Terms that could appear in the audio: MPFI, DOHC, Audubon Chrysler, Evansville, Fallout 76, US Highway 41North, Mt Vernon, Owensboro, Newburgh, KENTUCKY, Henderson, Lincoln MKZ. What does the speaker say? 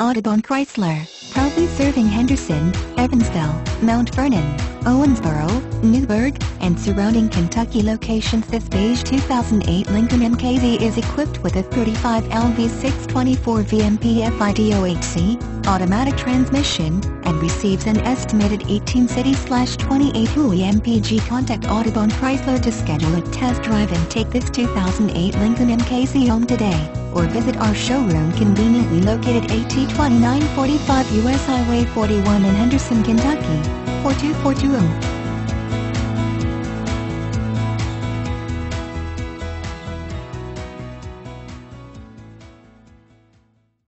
Audubon Chrysler, proudly serving Henderson, Evansville, Mt Vernon, Owensboro, Newburgh, and surrounding Kentucky locations. This beige 2008 Lincoln MKZ is equipped with a 35 LV624V MPFI DOHC, automatic transmission, and receives an estimated 18 city/28 Hui MPG. Contact Audubon Chrysler to schedule a test drive and take this 2008 Lincoln MKZ home today, or visit our showroom conveniently located at 2945 US Highway 41 in Henderson, Kentucky, 42420.